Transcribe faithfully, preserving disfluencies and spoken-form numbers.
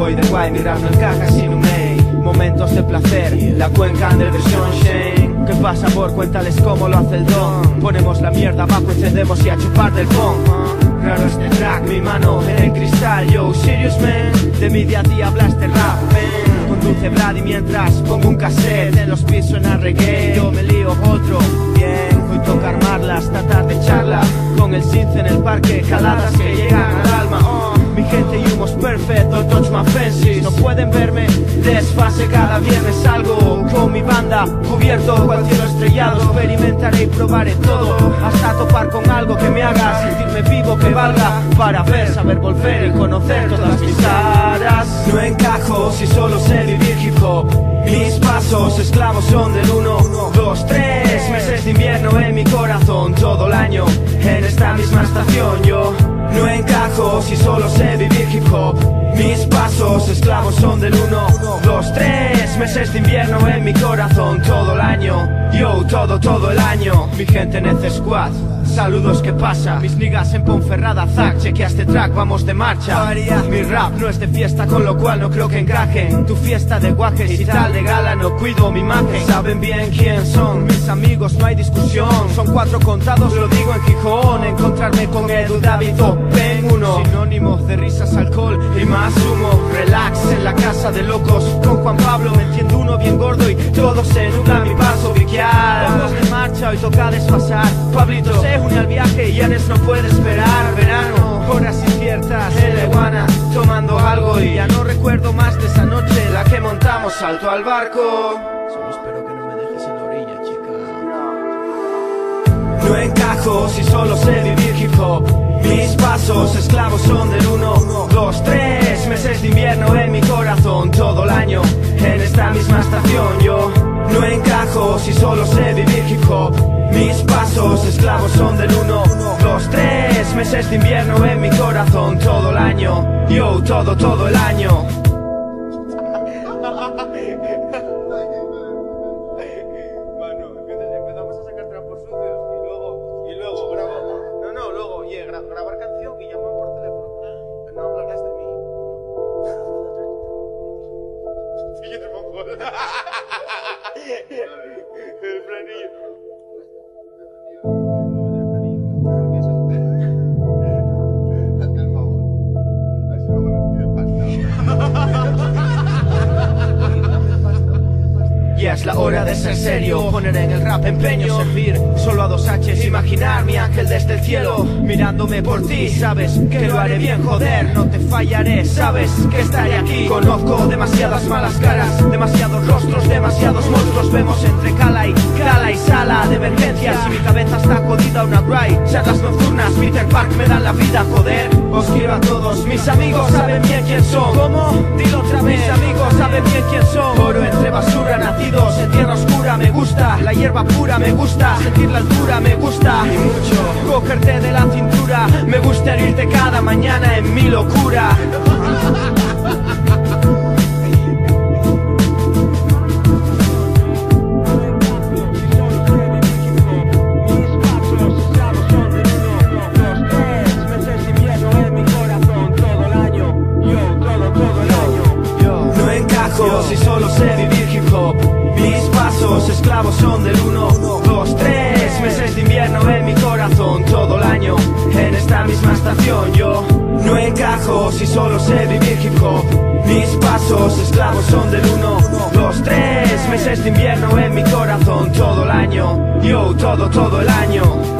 voy de guay, mirar no encaja sin un main. Momentos de placer, la cuenca under the sunshine. ¿Qué pasa por? Cuéntales cómo lo hace el don. Ponemos la mierda abajo, encendemos y a chupar del pong. Raro este track, mi mano en el cristal. Yo, serious man, de mi día a día habla este rap, man. Conduce Brad y mientras pongo un cassette, en los pies suena reggae, yo me lío otro. Bien, hoy toca armarla, hasta tarde charla, con el synth en el parque, caladas que llegan al alma. Oh, mi gente y humos perfect, don't touch my fences. No pueden verme, desfase cada viernes salgo con mi banda, cubierto con cielo estrellado. Experimentaré y probaré todo, hasta topar con algo que me haga sentirme vivo, que valga para ver, saber volver y conocer todas mis caras. No encajo si solo sé vivir hip hop. Mis pasos esclavos son del uno, dos, tres. Meses de invierno en mi corazón, todo el año en esta misma estación. Yo no encajo si solo sé vivir hip hop. Mis pasos esclavos son del uno, dos, tres. Meses de invierno en mi corazón, todo el año. Yo, todo, todo el año. Mi gente en F Squad, saludos, ¿qué pasa? Mis niggas en Ponferrada, Zack, chequea este track, vamos de marcha. Mi rap no es de fiesta, con lo cual no creo que encaje. Tu fiesta de guajes y tal de gala, no cuido mi imagen. Saben bien quién son mis amigos, no hay discusión. Son cuatro contados, lo digo en Gijón. Encontrarme con Edu, David, Ven uno. Sinónimos de risas, alcohol y más humo. Relax en la casa de locos, con Juan Pablo, me entiendo uno bien gordo y todo se nubla mi paso. Vamos de marcha, hoy toca desfasar. Pablito se une al viaje y Anes no puede esperar. Verano, horas inciertas, eleguana, tomando algo y ya no recuerdo más de esa noche, la que montamos salto al barco. Solo espero que no me dejes en la orilla, chica. No encajo si solo sé vivir hip hop. Mis pasos esclavos son del uno, dos, tres. Meses de invierno en mi corazón, todo el año en esta misma estación. Yo no encajo si solo sé vivir hip hop. Mis pasos esclavos son del uno, dos, tres. Meses de invierno en mi corazón, todo el año. Yo, todo, todo el año. Mano, empezamos a sacar trapos sucios y luego, y luego grabar. No, no, luego, oye, gra grabar canción y llamar por teléfono. No hablas de mí. Y yo te pongo. El planillo. Ya es la hora de ser serio, poner en el rap empeño, servir solo a dos haches, imaginar mi ángel desde el cielo, mirándome por ti, sabes que lo haré bien, joder, no te fallaré, sabes que estaré aquí. Conozco demasiadas malas caras, demasiados rostros, demasiados monstruos, vemos entre cala y cala y sala de emergencias, y mi cabeza está jodida, una bright, charlas nocturnas, Peter Park me dan la vida, joder, os quiero a todos, mis amigos saben bien quién son, ¿cómo? Dilo otra vez, mis amigos saben bien quién son, oro entre basura, nacido en tierra oscura, me gusta la hierba pura, me gusta sentir la altura, me gusta y mucho cogerte de la cintura, me gusta herirte cada mañana en mi locura. No encajo si solo sé vivir hip hop. Mis pasos esclavos son del uno, dos, tres. Meses de invierno en mi corazón, todo el año en esta misma estación. Yo no encajo si solo sé vivir hip hop. Mis pasos esclavos son del uno, dos, tres. Meses de invierno en mi corazón, todo el año. Yo, todo, todo el año.